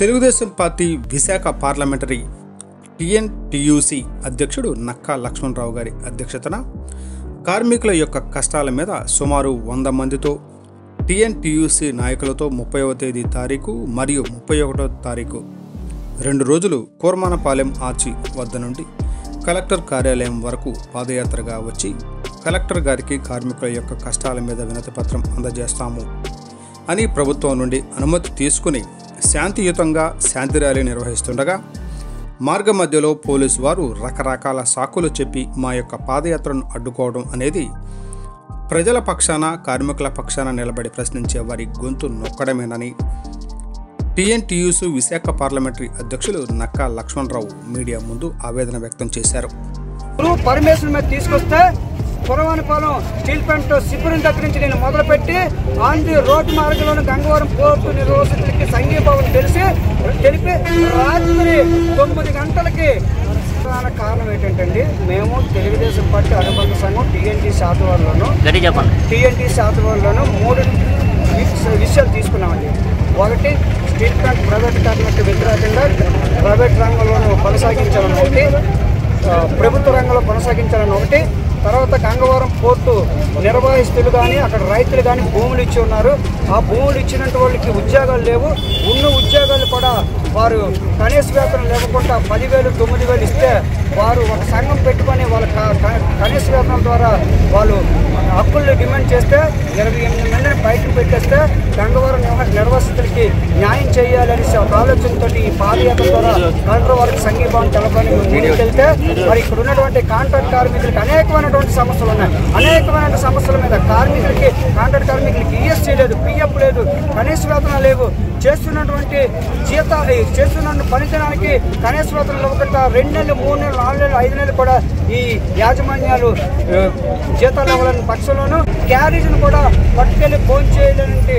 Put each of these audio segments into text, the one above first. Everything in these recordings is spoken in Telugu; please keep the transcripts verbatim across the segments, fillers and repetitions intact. Telugu Desam party Visakha parliamentary TNTUC అధ్యక్షుడు నక్కా లక్ష్మణరావు గారి అధ్యక్షతన కార్మికుల యొక్క కష్టాల మీద సుమారు వంద మందితో టీఎన్టీయూసీ నాయకులతో ముప్పైవ తేదీ తారీఖు మరియు ముప్పై ఒకటో తారీఖు రెండు రోజులు కూర్మానపాలెం ఆర్చి వద్ద నుండి కలెక్టర్ కార్యాలయం వరకు పాదయాత్రగా వచ్చి కలెక్టర్ గారికి కార్మికుల యొక్క కష్టాల మీద వినతిపత్రం అందజేస్తాము అని ప్రభుత్వం నుండి అనుమతి తీసుకుని శాంతియుతంగా శాంతి ర్యాలీ నిర్వహిస్తుండగా మార్గ మధ్యలో పోలీసు వారు రకరకాల సాకులు చెప్పి మా యొక్క పాదయాత్రను అడ్డుకోవడం అనేది ప్రజల పక్షాన కార్మికుల పక్షాన నిలబడి ప్రశ్నించే వారి గొంతు నొక్కడమేనని టీఎన్టీయూసీ విశాఖ పార్లమెంటరీ అధ్యక్షులు నక్కా లక్ష్మణరావు మీడియా ముందు ఆవేదన వ్యక్తం చేశారు. పురవాణిపాలెం స్టీల్ ప్లాంట్ శిబిరం దగ్గర నుంచి నేను మొదలుపెట్టి ఆన్ ది రోడ్ మార్గంలోని గంగవరం పోర్టు నిరోధితులకి సంఘీభావం తెలిసి తెలిపి రాత్రి తొమ్మిది గంటలకి ప్రధాన కారణం ఏంటంటే మేము తెలుగుదేశం పార్టీ అనుబంధ సంఘం టీఎన్టీ శాతవాళ్ళను టీఎన్టీ శాతవాళ్ళను మూడు విషయాలు తీసుకున్నామండి. ఒకటి, స్టీల్ ప్లాంట్ ప్రైవేటీకరణకు వ్యతిరేకంగా ప్రైవేట్ రంగంలోనూ కొనసాగించాలని ఒకటి, ప్రభుత్వ రంగంలో కొనసాగించాలని ఒకటి, తర్వాత గంగవరం పోర్టు నిర్వాహిస్తులు కానీ అక్కడ రైతులు కానీ భూములు ఇచ్చి ఉన్నారు. ఆ భూములు ఇచ్చినటువంటి వాళ్ళకి ఉద్యోగాలు లేవు. ఉన్న ఉద్యోగాలు కూడా వారు కనీస వేతనం లేకుండా పదివేలు తొమ్మిది వేలు ఇస్తే వారు ఒక సంఘం పెట్టుకొని వాళ్ళ కనీస వేతనం ద్వారా వాళ్ళు హక్కులు డిమాండ్ చేస్తే ఇరవై ఎనిమిది మందిని బయటకు పెట్టేస్తే గంగవరం నిర్వాసితులకి న్యాయం చేయాలనేసి ఒక ఆలోచనతో ఈ పాదయాత్ర ద్వారా కలెక్టర్ వారికి సంఘీభావం తెలపని మీడియాకి వెళ్తే మరి ఇక్కడ ఉన్నటువంటి కాంట్రాక్ట్ కార్మికులకు అనేకమైనటువంటి సమస్యలు ఉన్నాయి. అనేకమైన సమస్యల మీద కార్మికులకి కాంట్రాక్ట్ కార్మికులకి ఈఎస్టీ లేదు, పిఎఫ్ లేదు, కనీస వేతనం లేవు, చేస్తున్నటువంటి జీతాలు చేస్తున్న పనితనానికి కనీస వేతనం ఇవ్వకుండా రెండు నెలలు మూడు నెలలు నాలుగు నెలలు ఐదు నెలలు కూడా ఈ యాజమాన్యాలు జీతాలు ఇవ్వాలని పక్షంలోనూ క్యారేజీని కూడా పట్టుకెళ్ళి ఫోన్ చేయడానికి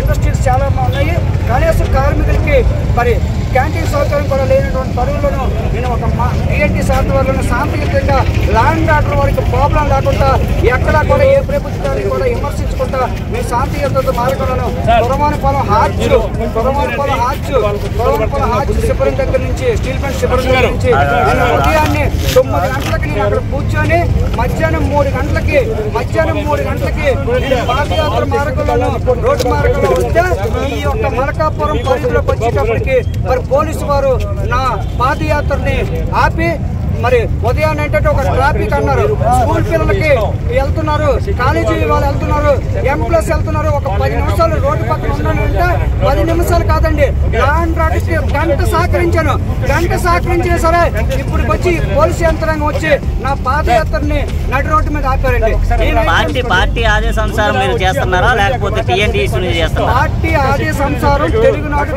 ఇండస్ట్రీస్ చాలా ఉన్నాయి. కనీసం కార్మికులకి మరి క్యాంటీన్ సౌకర్యం కూడా లేనటువంటి పరువులను నేను ఒక మా టీఎన్టీ శాతవాళ్ళను శాంతియుతంగా ల్యాండ్ ఆర్డర్ వారికి ప్రాబ్లం లేకుండా ఎక్కడా కూడా ఏ ప్రభుత్వాన్ని కూడా విమర్శించకుండా మేము శాంతియుతంతో మార్గంలో పురవాణిపాలెం హార్చు పురవాణిపాలెం హార్చు పురవాణిపాలెం హార్చు శిబిరం దగ్గర నుంచి స్టీల్ ప్లాంట్ శిబిరం దగ్గర నుంచి నేను ఉదయాన్నే తొమ్మిది గంటలకి నేను అక్కడ కూర్చొని మధ్యాహ్నం మూడు గంటలకి మధ్యాహ్నం మూడు గంటలకి నేను పాదయాత్ర మార్గంలో రోడ్డు మార్గంలో వస్తే ఈ యొక్క మలకాపురం పరిధిలోకి వచ్చేటప్పటికి మరి పోలీసు వారు నా పాదయాత్రని ఆపి మరి ఉదయాన్నే అంటే ఒక ట్రాఫిక్ అన్నారు. స్కూల్ పిల్లలకి వెళ్తున్నారు, కాలేజీ వాళ్ళు వెళ్తున్నారు, ఎంప్లాస్ వెళ్తున్నారు. ఒక పది నిమిషాలు రోడ్డు పక్కన ఉన్నానంటే పది నిమిషాలు కాదండి, లాండ్ రాడ్కి గంట సహకరించాను. గంట సహకరించినా సరే ఇప్పుడు వచ్చి పోలీసు యంత్రాంగం వచ్చి నా పాదయాత్రని నడి రోడ్డు మీద ఆపారండి. పార్టీ ఆదేశానుసారం తెలుగునాడు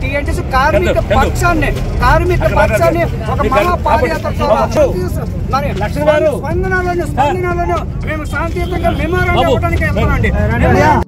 టీఎన్టీసీ కార్మిక పక్షాన్ని కార్మిక పక్షాన్ని ఒక మహా పాదయాత్ర స్పందనలను స్పందనలను మేము శాంతియుతంగా మెమోరాండం ఇవ్వడానికి వెళ్తామండి.